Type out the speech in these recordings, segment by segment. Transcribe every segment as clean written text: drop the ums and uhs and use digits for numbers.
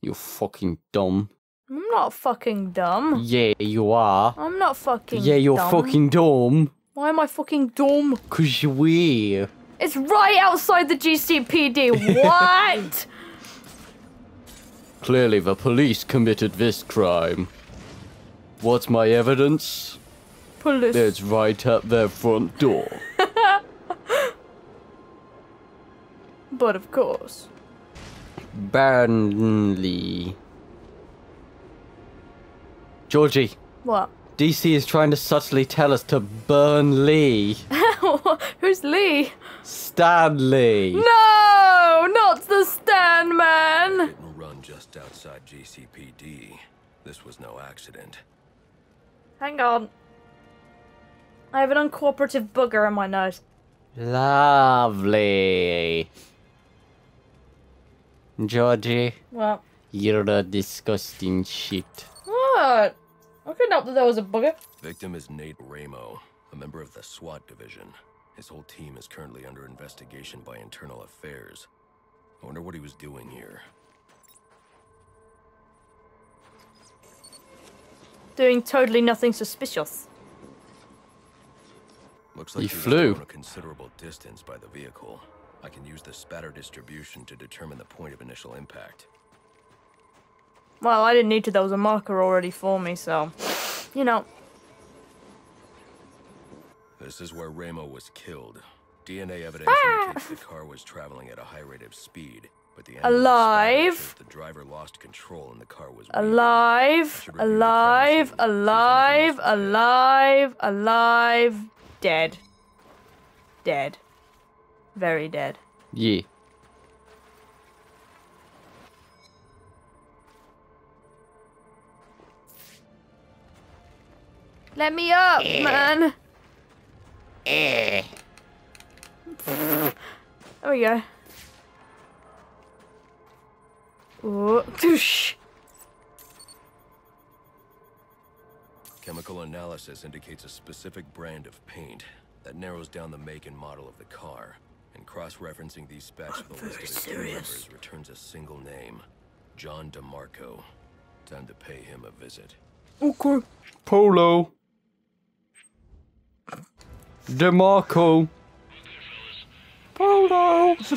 You're fucking dumb. I'm not fucking dumb. Yeah, you are. I'm not fucking dumb. Yeah, you're fucking dumb. Why am I fucking dumb? Because you're weird. It's right outside the GCPD. What? Clearly the police committed this crime. What's my evidence? Police. It's right at their front door. But of course. Burnley. Georgie. What? DC is trying to subtly tell us to burn Lee. Who's Lee? Stanley. No, not the Stan man. It will run just outside GCPD. This was no accident. Hang on. I have an uncooperative booger in my nose. Lovely. Georgie. What? You're a disgusting shit. What? I couldn't help that there was a bugger. Victim is Nate Ramo, a member of the SWAT division. His whole team is currently under investigation by internal affairs. I wonder what he was doing here. Doing totally nothing suspicious. Looks like he flew a considerable distance by the vehicle. I can use the spatter distribution to determine the point of initial impact. Well, I didn't need to. There was a marker already for me, so, you know. This is where Ramo was killed. DNA evidence indicates the car was traveling at a high rate of speed, but the driver lost control and the car was alive, dead, dead, very dead. Yeah. Let me up, man. There we go. Ooh. Doosh. Chemical analysis indicates a specific brand of paint that narrows down the make and model of the car, and cross-referencing these specs with the list of its team members returns a single name, John DeMarco. Time to pay him a visit. Okay. Polo. DeMarco. Polo. And then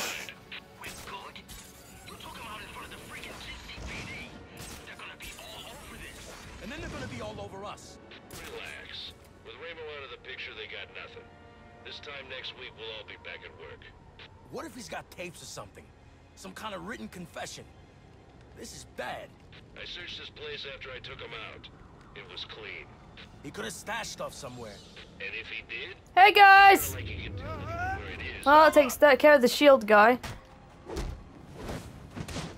they're gonna be all over us. Relax. With Ramo out of the picture, they got nothing. This time next week, we'll all be back at work. What if he's got tapes or something? Some kind of written confession? This is bad. I searched this place after I took him out. It was clean. He could have stashed stuff somewhere. And if he did... Hey, guys! Well, it takes care of the shield guy.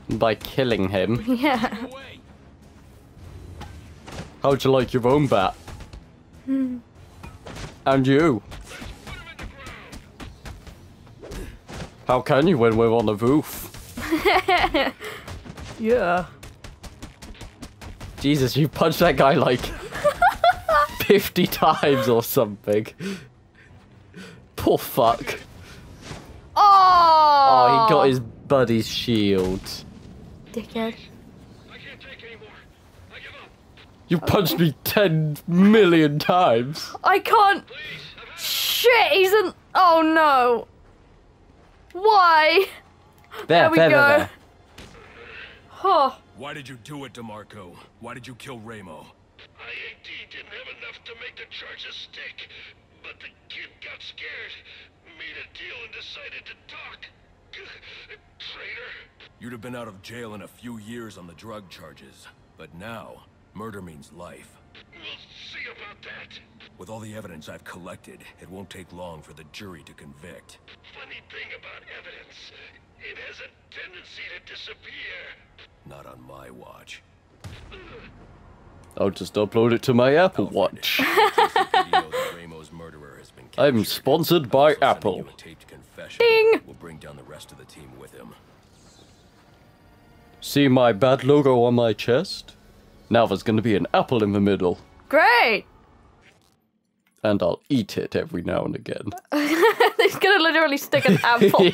By killing him? Yeah. How'd you like your own bat? And you? How can you when we're on the roof? Yeah. Jesus, you punched that guy like 50 times or something. Poor fuck. Oh! Oh, he got his buddy's shield. Dickhead. I can't take anymore. I give up. You punched me 10 million times. I can't. Please, shit, he's an. Oh no. Why? There we go. Huh. Why did you do it, DeMarco? Why did you kill Ramo? I indeed didn't have enough to make the charges stick, but the kid got scared, made a deal and decided to talk. Traitor. You'd have been out of jail in a few years on the drug charges, but now, murder means life. We'll see about that. With all the evidence I've collected, it won't take long for the jury to convict. Funny thing about evidence, it has a tendency to disappear. Not on my watch. I'll just upload it to my Apple Watch. I'm sponsored by Apple. Ding! We'll bring down the rest of the team with him. See my bad logo on my chest? Now there's gonna be an apple in the middle. Great! And I'll eat it every now and again. He's gonna literally stick an apple.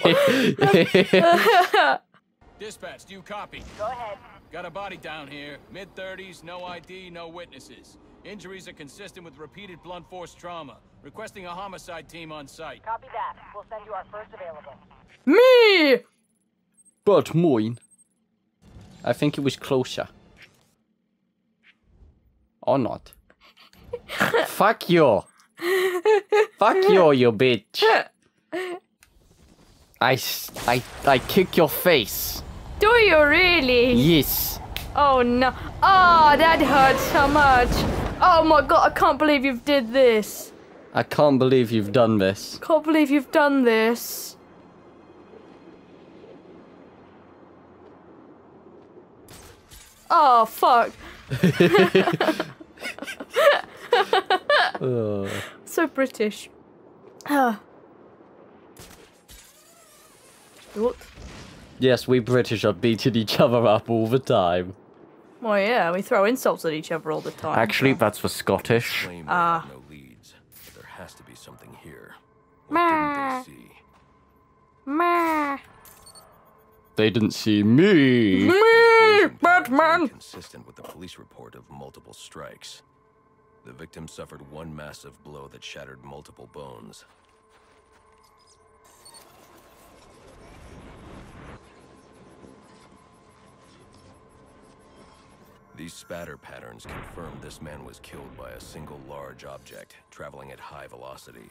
Dispatch, do you copy? Go ahead. Got a body down here, mid-30s, no ID, no witnesses. Injuries are consistent with repeated blunt force trauma. Requesting a homicide team on site. Copy that. We'll send you our first available. Me! But mine. I think it was closer. Or not. Fuck you. Fuck you bitch. I kick your face. Do you really? Yes. Oh no. Oh, that hurts so much. Oh my god, I can't believe you did this. I can't believe you've done this. Can't believe you've done this. Oh, fuck. Oh. So British. What? Yes, we British are beating each other up all the time. Well, yeah, we throw insults at each other all the time. Actually, that's for Scottish. Ah. Has to be something here. What didn't they see? They didn't see me. Batman. Consistent with the police report of multiple strikes. The victim suffered one massive blow that shattered multiple bones. These spatter patterns confirm this man was killed by a single large object traveling at high velocity.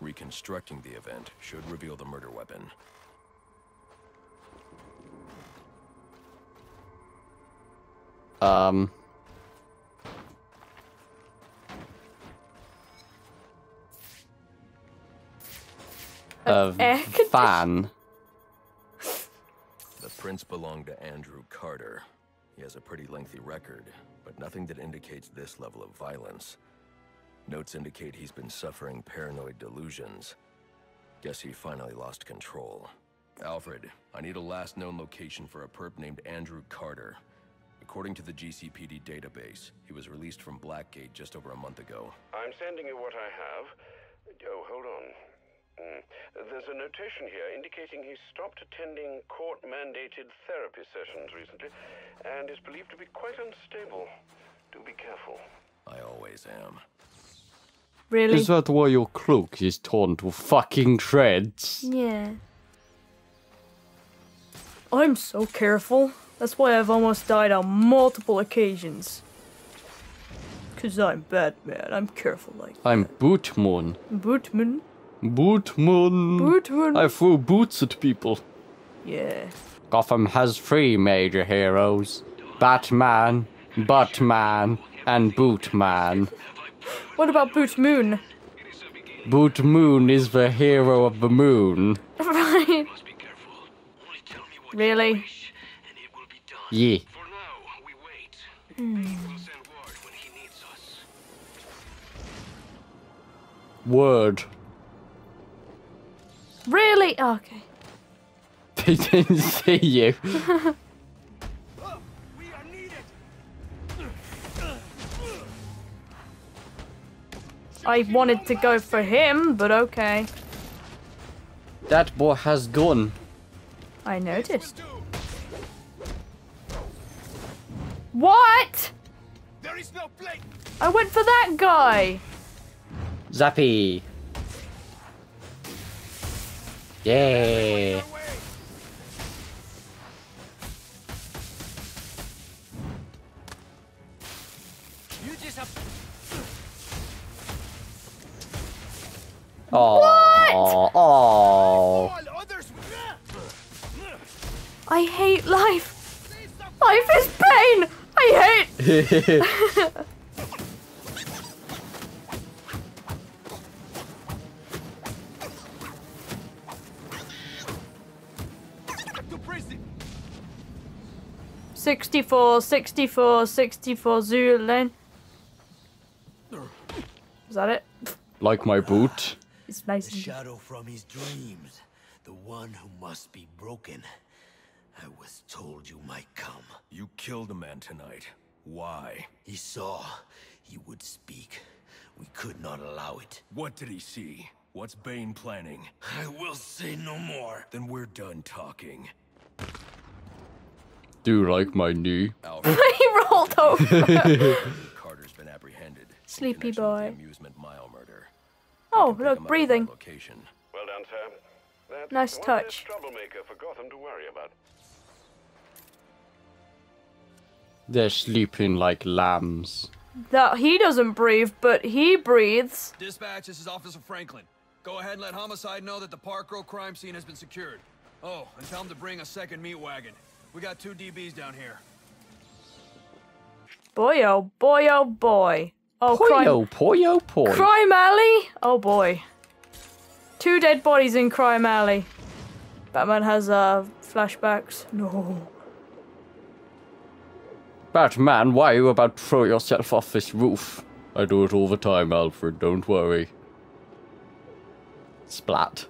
Reconstructing the event should reveal the murder weapon. A fan. The prints belong to Andrew Carter. He has a pretty lengthy record, but nothing that indicates this level of violence. Notes indicate he's been suffering paranoid delusions. Guess he finally lost control. Alfred, I need a last known location for a perp named Andrew Carter. According to the GCPD database, he was released from Blackgate just over a month ago. I'm sending you what I have. Oh, hold on. There's a notation here indicating he stopped attending court-mandated therapy sessions recently and is believed to be quite unstable. Do be careful. I always am. Really? Is that why your cloak is torn to fucking shreds? Yeah. I'm so careful. That's why I've almost died on multiple occasions. Because I'm Batman. I'm careful like that. I'm Bootman. Bootman? Bootman. Bootman. I threw boots at people. Yeah. Gotham has three major heroes. Batman, Buttman, and Bootman. What about Bootmoon? Bootmoon is the hero of the moon. Right. Really? Yeah. Word. Really? Oh, okay. They didn't see you. We are needed. I wanted to go for him, but okay. That boy has gone. I noticed. What? There is no plate. I went for that guy. Zappy. Yeah. Oh. What? Oh. I hate life. Life is pain. I hate. '64 Zulane. Is that it? Like my boot. It's nice. The shadow from his dreams, the one who must be broken. I was told you might come. You killed a man tonight. Why? He saw. He would speak. We could not allow it. What did he see? What's Bane planning? I will say no more. Then we're done talking. Do you like my knee? He rolled over. Carter's been apprehended. Sleepy boy. Amusement mile murder. Oh, look, breathing. Well done, sir. That's nice touch. Troublemaker for Gotham to worry about. They're sleeping like lambs. That he doesn't breathe, but he breathes. Dispatch, this is Officer Franklin. Go ahead and let Homicide know that the Park Row crime scene has been secured. Oh, and tell him to bring a second meat wagon. We got 2 DBs down here. Boy, oh boy, oh boy. Oh, crime. Crime Alley? Oh boy. 2 dead bodies in Crime Alley. Batman has flashbacks. No. Batman, why are you about to throw yourself off this roof? I do it all the time, Alfred. Don't worry. Splat.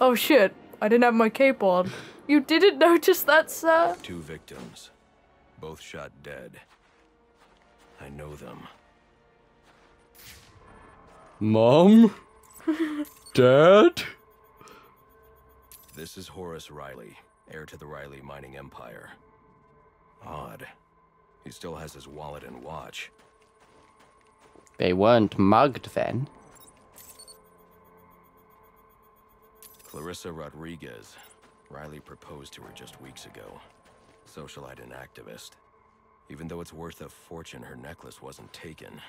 Oh shit. I didn't have my cape on. You didn't notice that, sir? 2 victims. Both shot dead. I know them. Mom? Dad? This is Horace Riley, heir to the Riley mining empire. Odd. He still has his wallet and watch. They weren't mugged then. Clarissa Rodriguez. Riley proposed to her just weeks ago. Socialite and activist. Even though it's worth a fortune, her necklace wasn't taken.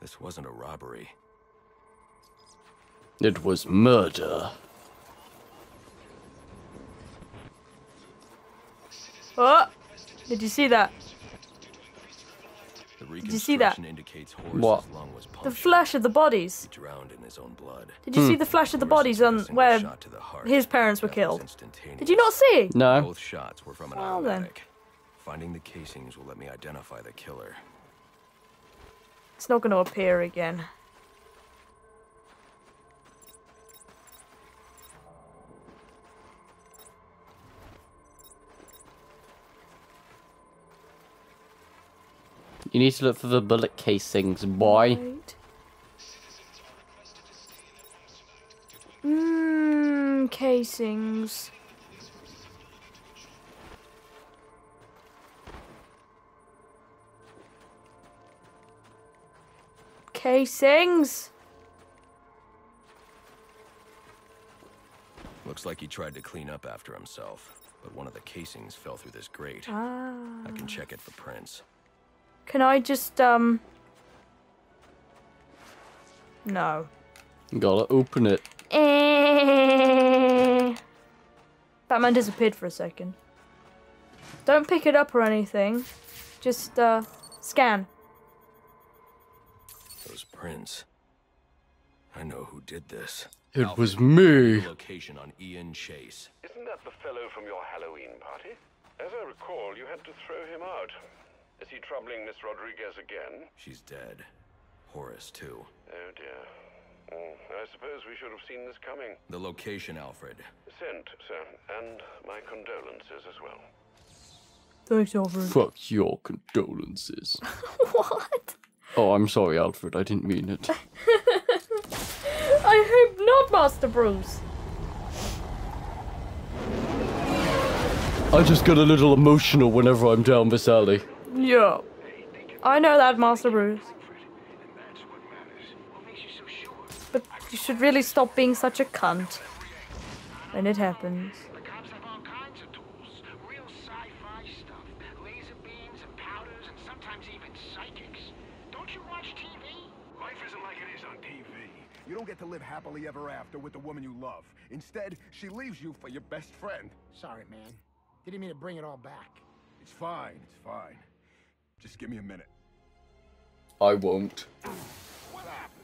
This wasn't a robbery. It was murder. Oh! Did you see that? Did you see that? What? The flash of the bodies. He drowned in his own blood. Did you see the flash of the bodies on where his parents were killed? Did you not see? No. Both shots were from an automatic. Finding the casings will let me identify the killer. It's not going to appear again. You need to look for the bullet casings, boy. Right. Casings. Casings? Looks like he tried to clean up after himself, but one of the casings fell through this grate. Ah. I can check it for prints. Can I just, no. Gotta open it. Batman disappeared for a second. Don't pick it up or anything. Just, scan. Those prints. I know who did this. It was me. Location on Ian Chase. Isn't that the fellow from your Halloween party? As I recall, you had to throw him out. Is he troubling Miss Rodriguez again? She's dead. Horace, too. Oh, dear. Oh, I suppose we should have seen this coming. The location, Alfred. Sent, sir. And my condolences as well. Thanks, Alfred. Fuck your condolences. What? Oh, I'm sorry, Alfred. I didn't mean it. I hope not, Master Bruce. I just get a little emotional whenever I'm down this alley. Yeah, I know that, Master Bruce. But you should really stop being such a cunt when it happens. The cops have all kinds of tools, real sci-fi stuff, laser beams and powders, and sometimes even psychics. Don't you watch TV? Life isn't like it is on TV. You don't get to live happily ever after with the woman you love. Instead, she leaves you for your best friend. Sorry, man. Didn't mean to bring it all back. It's fine. It's fine. Just give me a minute. I won't. What happened?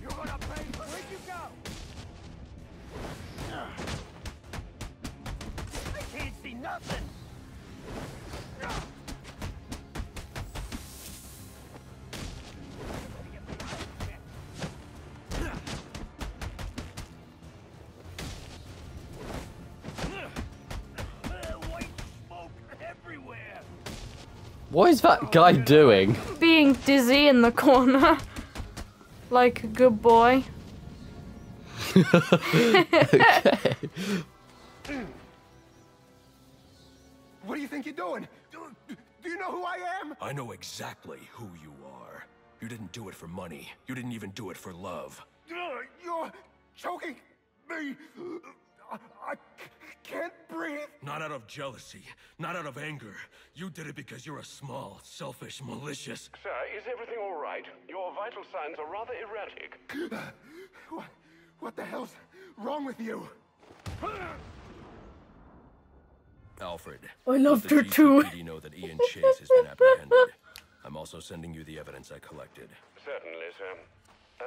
You're gonna pay for it. Where'd you go? I can't see nothing. What is that guy doing? Being dizzy in the corner. Like a good boy. Okay. What do you think you're doing? Do you know who I am? I know exactly who you are. You didn't do it for money. You didn't even do it for love. You're choking me. I can't breathe. Not out of jealousy. Not out of anger. You did it because you're a small, selfish, malicious... Sir, is everything all right? Your vital signs are rather erratic. What the hell's wrong with you? Alfred, I loved her too. You know that Ian Chase has been apprehended. I'm also sending you the evidence I collected. Certainly, sir.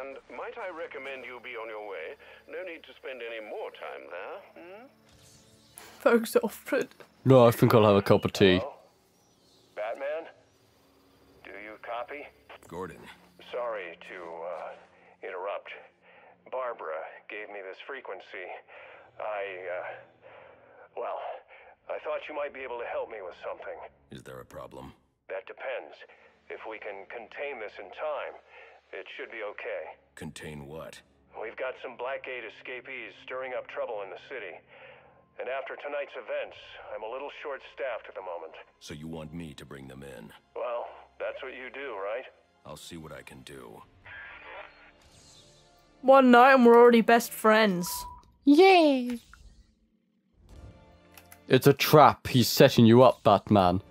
And might I recommend you be on your way? No need to spend any more time there. Hmm? Thanks, Alfred. No, I think I'll have a cup of tea. Hello? Batman? Do you copy? Gordon. Sorry to interrupt. Barbara gave me this frequency. Well, I thought you might be able to help me with something. Is there a problem? That depends. If we can contain this in time, it should be okay. Contain what? We've got some Blackgate escapees stirring up trouble in the city. And after tonight's events, I'm a little short-staffed at the moment. So you want me to bring them in? Well, that's what you do, right? I'll see what I can do. One night and we're already best friends. Yay! It's a trap. He's setting you up, Batman.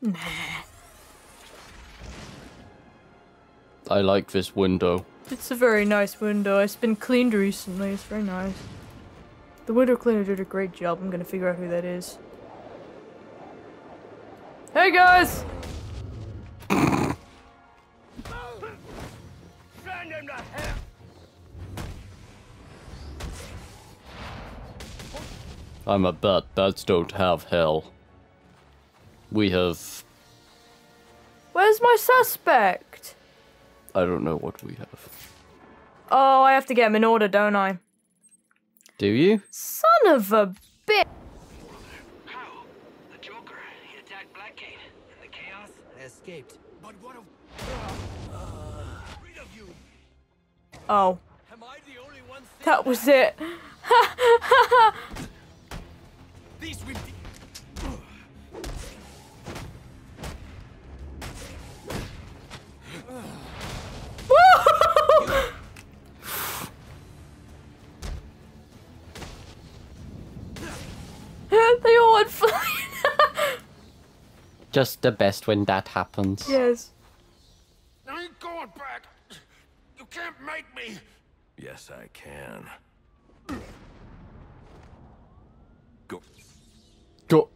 Nah. I like this window. It's a very nice window. It's been cleaned recently. It's very nice. The window cleaner did a great job. I'm gonna figure out who that is. Hey guys! I'm a bat. Bats don't have hell. We have... Where's my suspect? I don't know what we have. Oh, I have to get him in order, don't I? Do you? Son of a bitch! How? The Joker, he attacked Blackgate. And the chaos? They escaped. But what of... rid of you. Oh. Am I the only one? That was it. Ha! These will be... Woo! They all went flying. Just the best when that happens. Yes. I ain't going back. You can't make me. Yes, I can. Go.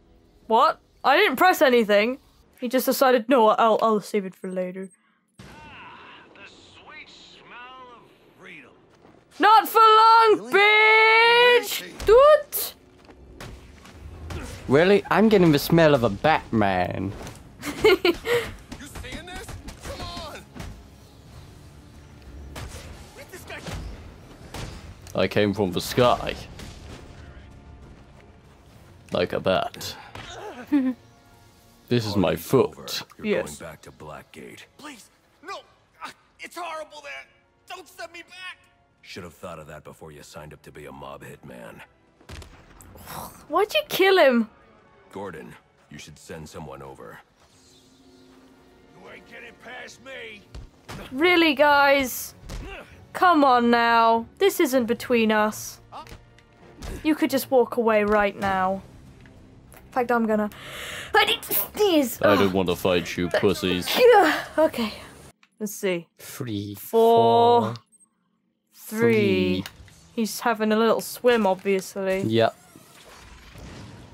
What? I didn't press anything. He just decided, no, I'll save it for later. The sweet smell of freedom. Not for long, really? Bitch! Dude! Really? I'm getting the smell of a Batman. You seeing this? Come on! This guy. I came from the sky. Like a bat. This is my foot. You're yes. Going back to Blackgate. Please, no! It's horrible there! Don't send me back! Should have thought of that before you signed up to be a mob hitman. Why'd you kill him? Gordon, you should send someone over. You ain't getting past me! Really, guys? Come on now. This isn't between us. You could just walk away right now. In fact, I'm gonna... I need to sneeze! I don't want to fight you, pussies. Okay. Let's see. Three. Four. Three. He's having a little swim, obviously. Yep.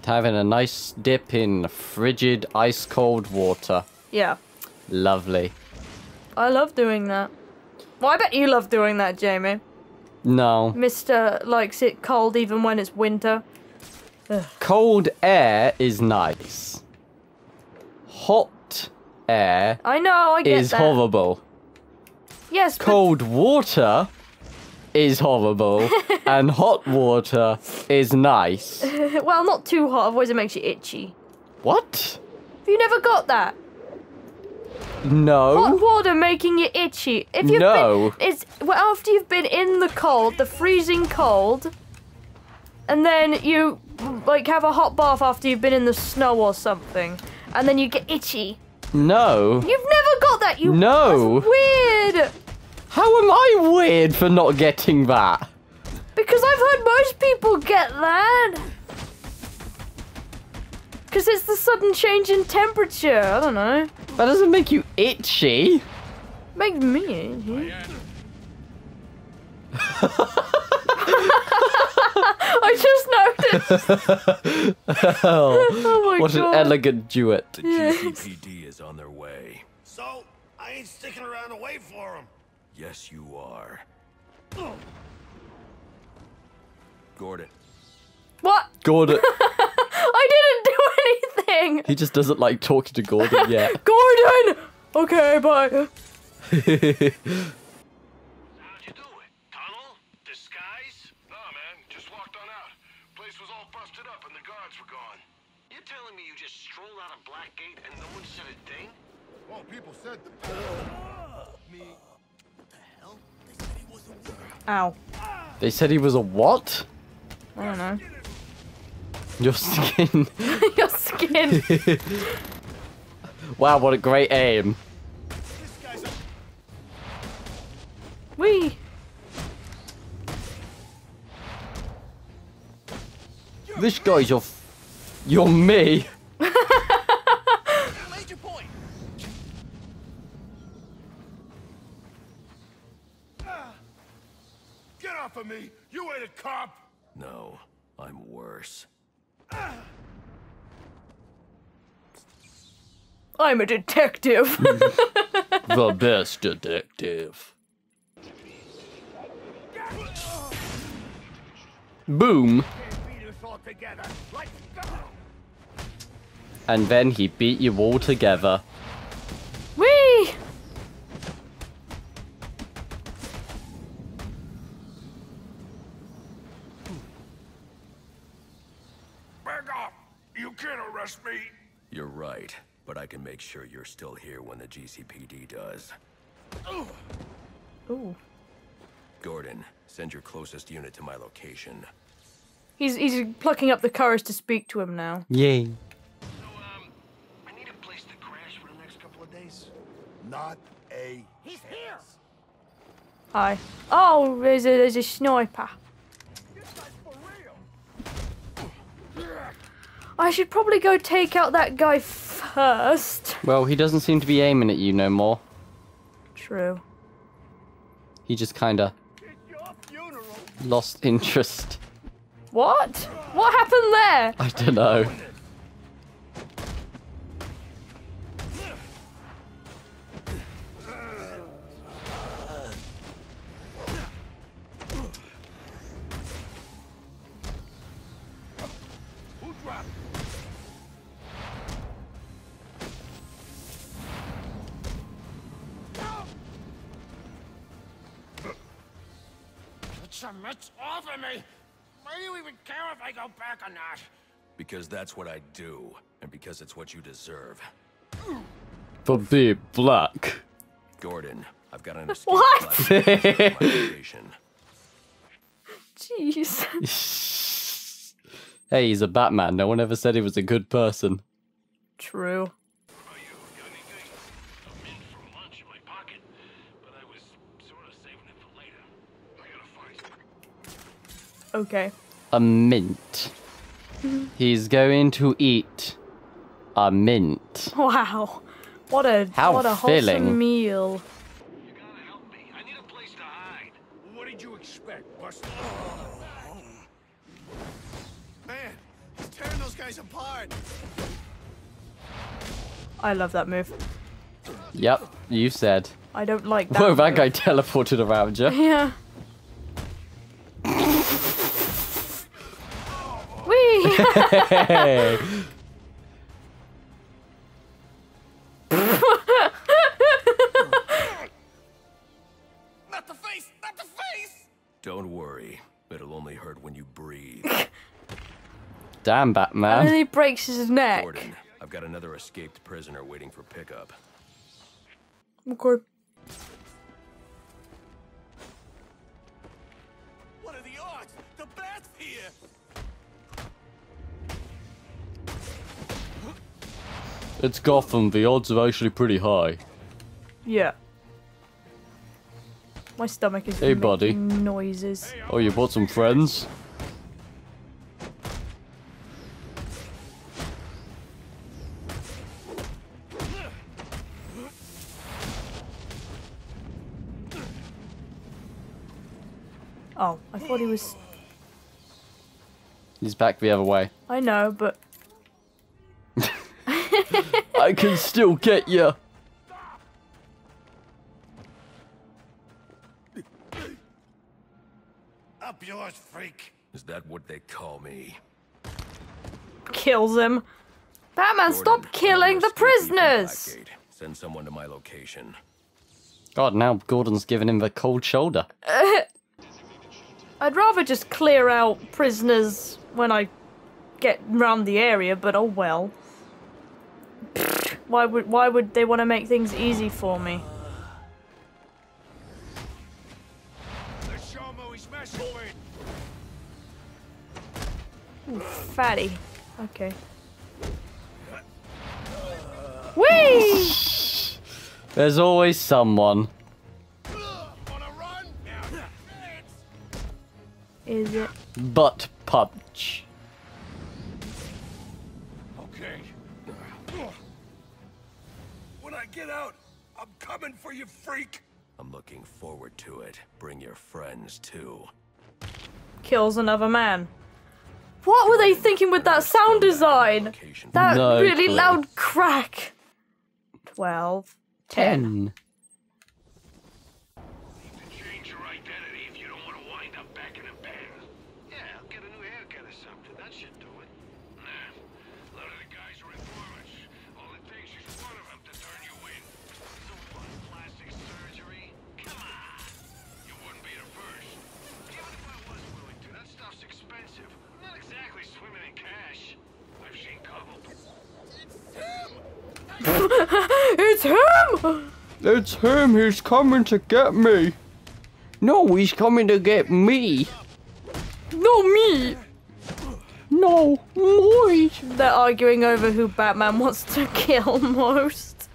Having a nice dip in frigid, ice-cold water. Yeah. Lovely. I love doing that. Well, I bet you love doing that, Jamie. No. Mr. likes it cold even when it's winter. Ugh. Cold air is nice. Hot air I know, I get is that. Horrible. Yes, cold but... water is horrible and hot water is nice. Well, not too hot, otherwise it makes you itchy. What? Have you never got that? No. Hot water making you itchy. If you've been, it's well, after you've been in the cold, the freezing cold, and then you like have a hot bath after you've been in the snow or something, and then you get itchy. No. You've never got that. You. No. That's weird. How am I weird for not getting that? Because I've heard most people get that. Because it's the sudden change in temperature. I don't know. That doesn't make you itchy. It makes me itchy. I just noticed. Oh my what God. An elegant duet. The GCPD is on their way. So, I ain't sticking around to wait for them. Yes, you are. Oh. Gordon. What? Gordon. I didn't do anything. He just doesn't like talking to Gordon yet. Gordon! Okay, bye. How'd you do it? Tunnel? Disguise? Nah, man. Just walked on out. Place was all busted up and the guards were gone. You're telling me you just strolled out of Blackgate and no one said a thing? Well, people said the me. What the hell? They said he was a ow. They said he was a what? I don't know. Your skin. Your skin. Wow, what a great aim. Wee. This guy's your. You're me. Major point. Get off of me! You ain't a cop. No, I'm worse. I'm a detective. The best detective. Boom. And then he beat you all together. Whee! You're right, but I can make sure you're still here when the GCPD does. Ooh. Gordon, send your closest unit to my location. He's plucking up the courage to speak to him now. Yay. So, I need a place to crash for the next couple of days. Not a he's here. Hi. Oh, there's a sniper. I should probably go take out that guy first. Well, he doesn't seem to be aiming at you no more. True. He just kinda lost interest. What? What happened there? I don't know. It's off of me! Why do you even care if I go back or not? Because that's what I do, and because it's what you deserve. For the black. Gordon, I've got an escape plan. Jeez. Hey, he's a Batman. No one ever said he was a good person. True. Okay. A mint. He's going to eat a mint. Wow. What a wholesome meal. You gotta help me. I need a place to hide. What did you expect? Man, he's tearing those guys apart. I love that move. Yep, you said. I don't like that. Whoa, move. That guy teleported around you. Yeah. Hey. Not the face, not the face. Don't worry, it'll only hurt when you breathe. Damn, Batman. And then he breaks his neck. Gordon, I've got another escaped prisoner waiting for pickup. Okay. What are the gods! The bat's here! It's Gotham. The odds are actually pretty high. Yeah. My stomach is hey, buddy. Noises. Oh, you bought some friends? Oh, I thought he was... He's back the other way. I know, but... I can still get you! Up yours, freak! Is that what they call me? Kills him. Batman, Gordon, stop killing the prisoners! Send someone to my location. God, now Gordon's giving him the cold shoulder. I'd rather just clear out prisoners when I get round the area, but oh well. Why would they want to make things easy for me? Ooh, fatty. Okay. Whee! There's always someone. Is it? Butt punch. Okay. When I get out, I'm coming for you, freak. I'm looking forward to it. Bring your friends too. Kills another man. What were they thinking with that sound design? That no really clue. Loud crack. 12. 10. It's him! It's him! He's coming to get me! No, he's coming to get me! No, me! No, moi! They're arguing over who Batman wants to kill most.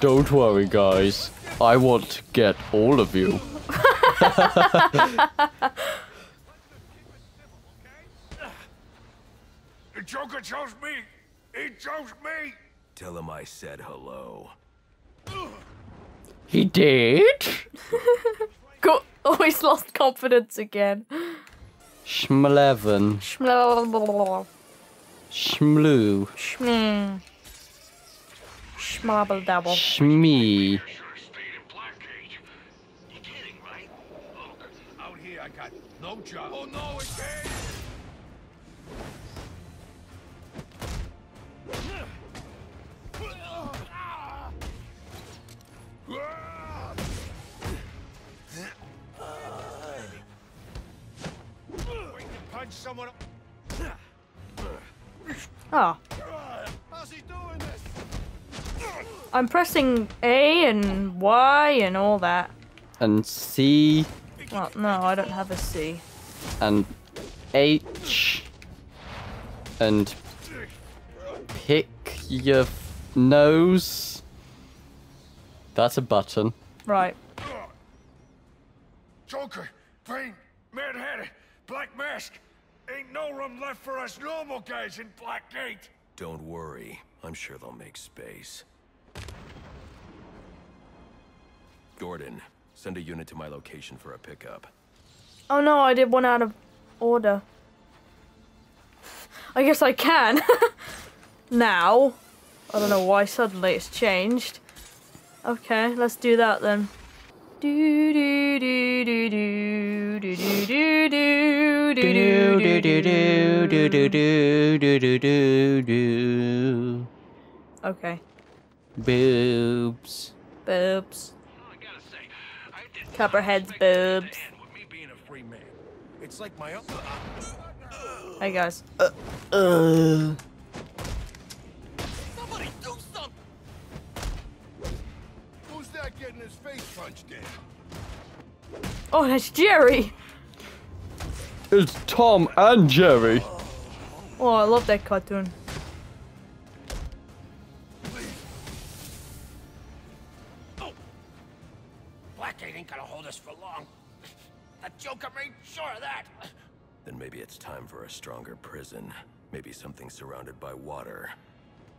Don't worry, guys. I want to get all of you. The Joker chose me! He chose me! Tell him I said hello. He did? Go always lost confidence again. Schmleven. Schmleven. Schmloo. Schmmm. Schmabble dabble. Schmee. You're kidding, right? Look, out here I got no job. Oh no, it's someone. Oh. How's he doing this? I'm pressing A and Y and all that. And C. Well, no, I don't have a C. And H. And pick your nose. That's a button. Right. Joker, Bane, Mad Hatter, Black Mask. Ain't no room left for us normal guys in Blackgate. Don't worry, I'm sure they'll make space. Gordon, send a unit to my location for a pickup. Oh no, I did one out of order. I guess I can. Now. I don't know why suddenly it's changed. Okay, let's do that then. Okay. Boobs. Boobs. Copperhead's boobs. It's like my own. Hey guys. Somebody do something. Who's that getting his face punched in? Oh, that's Jerry. is Tom and Jerry. Oh, I love that cartoon. Oh, Blackgate ain't gonna hold us for long. That Joker made sure of that. Then maybe it's time for a stronger prison. Maybe something surrounded by water.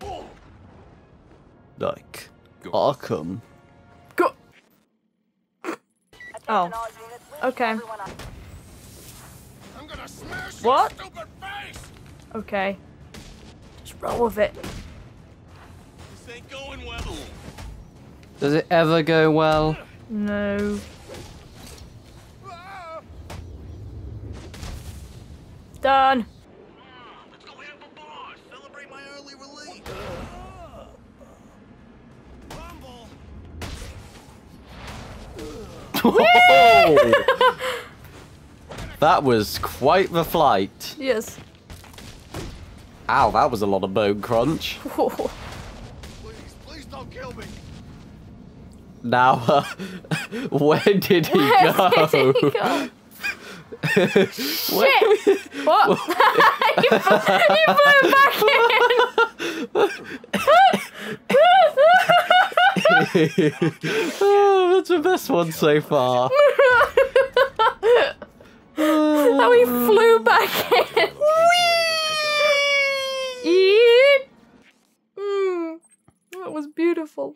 Oh. Like go. Arkham. Go. Oh. Okay. I'm gonna smash what? Your stupid face. Okay. Just roll with it. This ain't going well. Does it ever go well? No. Done. Let's go have a bar. Celebrate my early release. Rumble. Oh. That was quite the flight. Yes. Ow, that was a lot of bone crunch. Please, please don't kill me. Now, where did he go? Shit! What? you blew back in! Oh, that's the best one so far. How he flew back in! Whee! That was beautiful.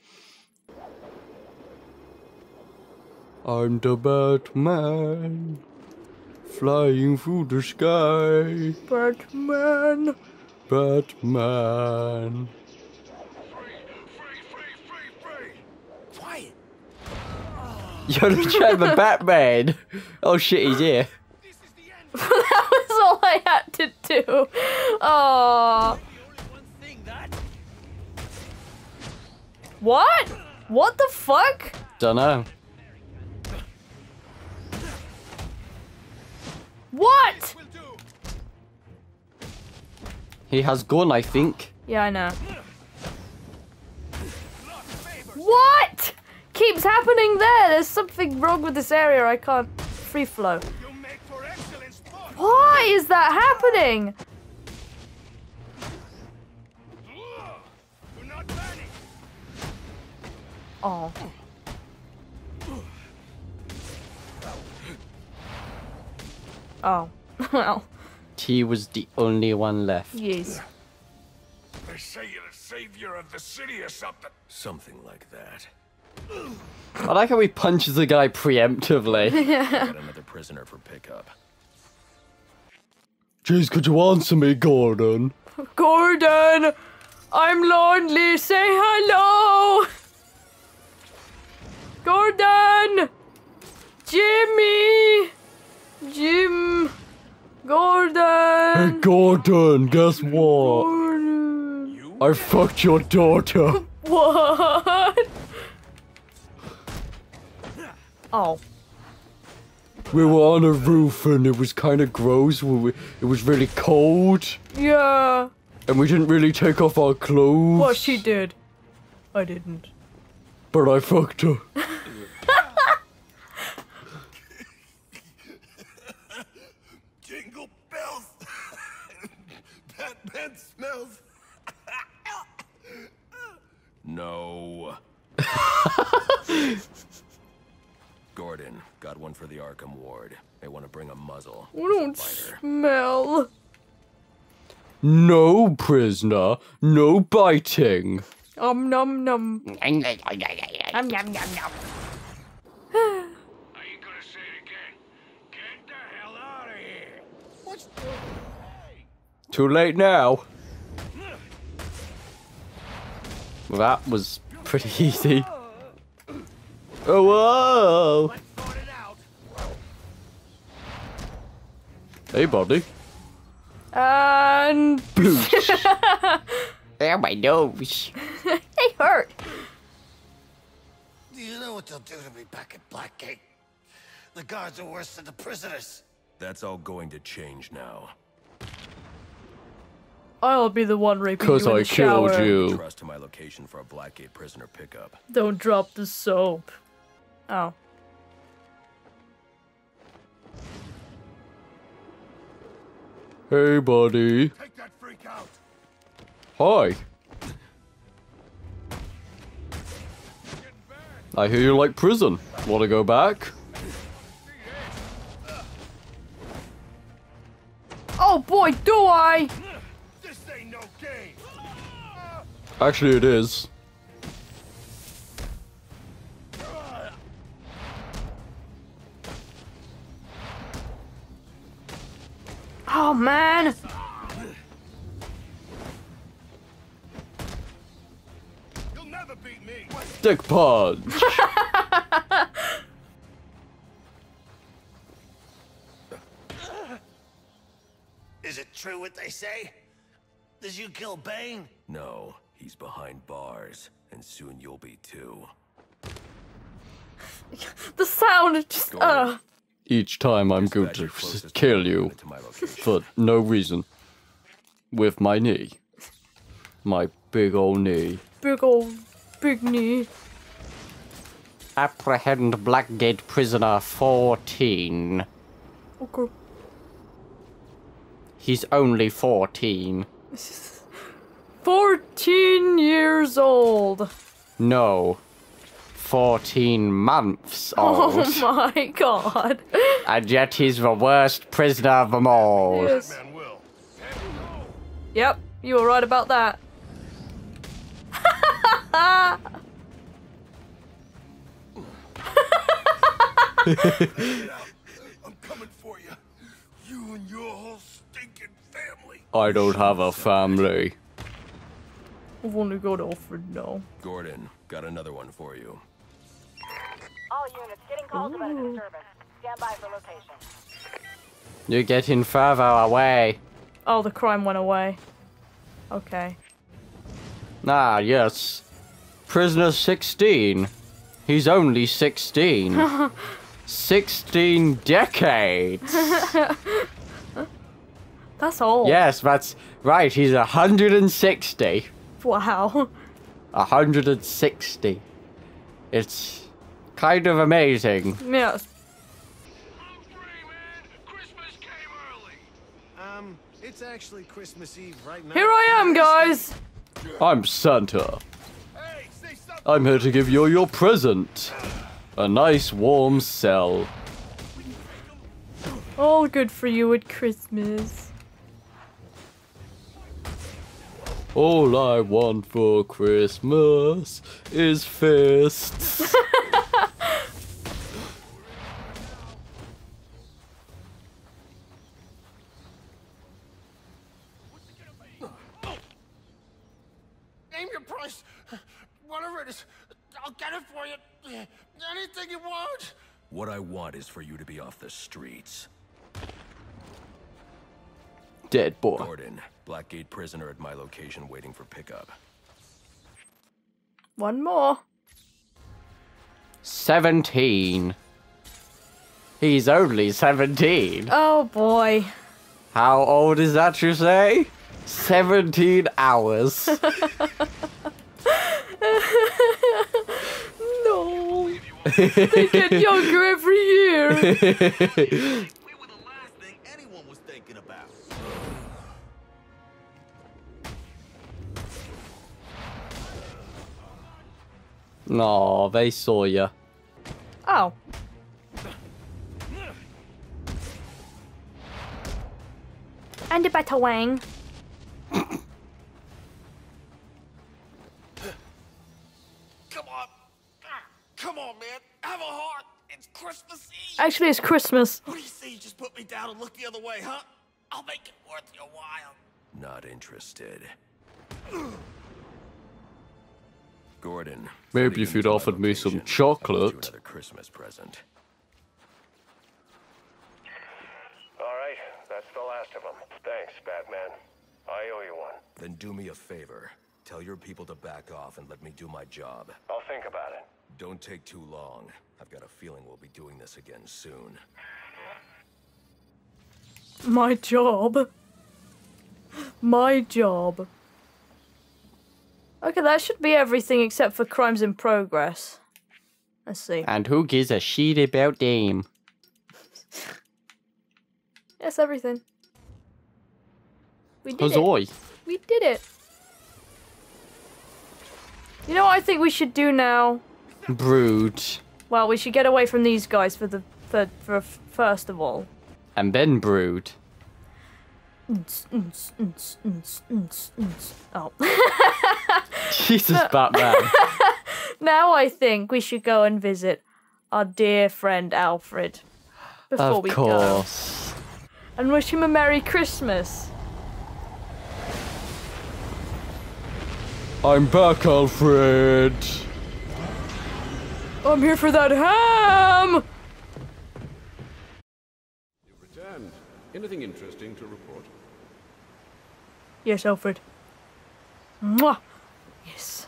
I'm the Batman. Flying through the sky. Batman. Batman. Free. Quiet. You're the German Batman. Oh shit, he's here. This is the end. That was all I had to do. Oh. What? What the fuck? Dunno. What? He has gone, I think. Yeah, I know. What keeps happening there? There's something wrong with this area. I can't free flow. Why is that happening? Oh. Oh, well. He was the only one left. Yes. They say you're the savior of the city or something. Something like that. I like how he punches the guy preemptively. Yeah. Got another prisoner for pickup. Jeez, could you answer me, Gordon? Gordon, I'm lonely. Say hello. Gordon, Jimmy. Jim, Gordon. Hey Gordon, guess what? Gordon. I fucked your daughter. What? Oh. We were on a roof and it was kind of gross. It was really cold. Yeah. And we didn't really take off our clothes. Well, she did. I didn't. But I fucked her. No. Gordon, got one for the Arkham Ward. They want to bring a muzzle. We don't smell. No, prisoner. No biting. Nom nom. Nom nom nom nom. Are you gonna say it again? Get the hell out of here. What's too late now. That was pretty easy. Oh, whoa! Hey, buddy. And... Bloosh! There, my nose. They hurt. Do you know what they'll do to me back at Blackgate? The guards are worse than the prisoners. That's all going to change now. I'll be the one raping you in the shower. Because I killed you. Trust to my location for a Blackgate prisoner pickup. Don't drop the soap. Oh. Hey, buddy. Take that freak out. Hi. I hear you like prison. Wanna go back? Oh boy, do I! This ain't no game. Actually, it is. Oh man! You'll never beat me. Dick punch. Is it true what they say? Did you kill Bane? No, he's behind bars, and soon you'll be too. The sound just each time I'm going to kill you for no reason with my knee, my big old knee. Big knee. Apprehend Blackgate prisoner 14. Okay. He's only 14. 14 years old. No. 14 months old. Oh my god. And yet he's the worst prisoner of them all. Yes. Yep, you were right about that. I'm coming for you. You and your whole stinking family. I don't have a family. I've only got Alfred now. Gordon, got another one for you. All units getting calls about a disturbance. Stand by for location. You're getting further away. Oh, the crime went away. Okay. Ah, yes. Prisoner 16. He's only 16. 16 decades. That's old. Yes, that's right. He's 160. Wow. 160. It's... kind of amazing. Yes. I'm free, man. Christmas came early. It's actually Christmas Eve right now. Here I am, guys. I'm Santa. Hey, say something. I'm here to give you your present. A nice warm cell. All good for you at Christmas. All I want for Christmas is fists. Anything you want. What I want is for you to be off the streets. Dead boy. Gordon, Blackgate prisoner at my location waiting for pickup. One more. 17. He's only 17. Oh boy. How old is that you say? 17 hours. They get younger every year. We were the last thing anyone was thinking about. No, they saw you. Oh. And a better wang. Actually, it's Christmas. What do you say you just put me down and look the other way, huh? I'll make it worth your while. Not interested. Gordon. Maybe if you'd offered me some chocolate. Another Christmas present. All right, that's the last of them. Thanks, Batman. I owe you one. Then do me a favor. Tell your people to back off and let me do my job. I'll think about it. Don't take too long. I've got a feeling we'll be doing this again soon. My job. My job. Okay, that should be everything except for crimes in progress. Let's see. And who gives a shit about them? Yes, everything. We did it. We did it. You know what I think we should do now? Brood. Well, we should get away from these guys for the first of all. And then brood. Oh. Jesus, Batman. Now I think we should go and visit our dear friend Alfred before we go. Of course. And wish him a Merry Christmas. I'm back, Alfred. I'm here for that ham. You returned. Anything interesting to report? Yes, Alfred. Mwah. Yes.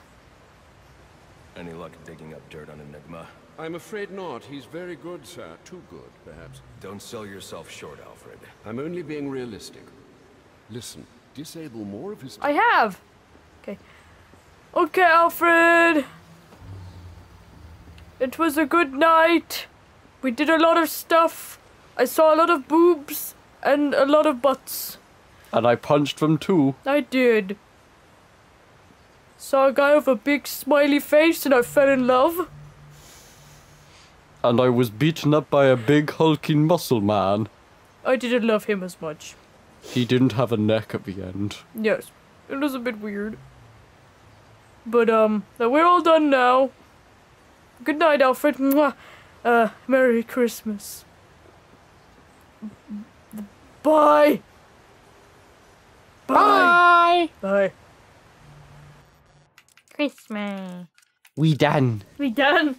Any luck digging up dirt on Enigma? I'm afraid not. He's very good, sir. Too good, perhaps. Don't sell yourself short, Alfred. I'm only being realistic. Listen, disable more of his... I have! Okay. Okay, Alfred! It was a good night. We did a lot of stuff. I saw a lot of boobs and a lot of butts. And I punched them too. I did. Saw a guy with a big smiley face and I fell in love. And I was beaten up by a big hulking muscle man. I didn't love him as much. He didn't have a neck at the end. Yes, it was a bit weird. But, we're all done now. Good night, Alfred. Mwah. Merry Christmas. Bye! Bye! Bye! Bye. Christmas. We done. We done.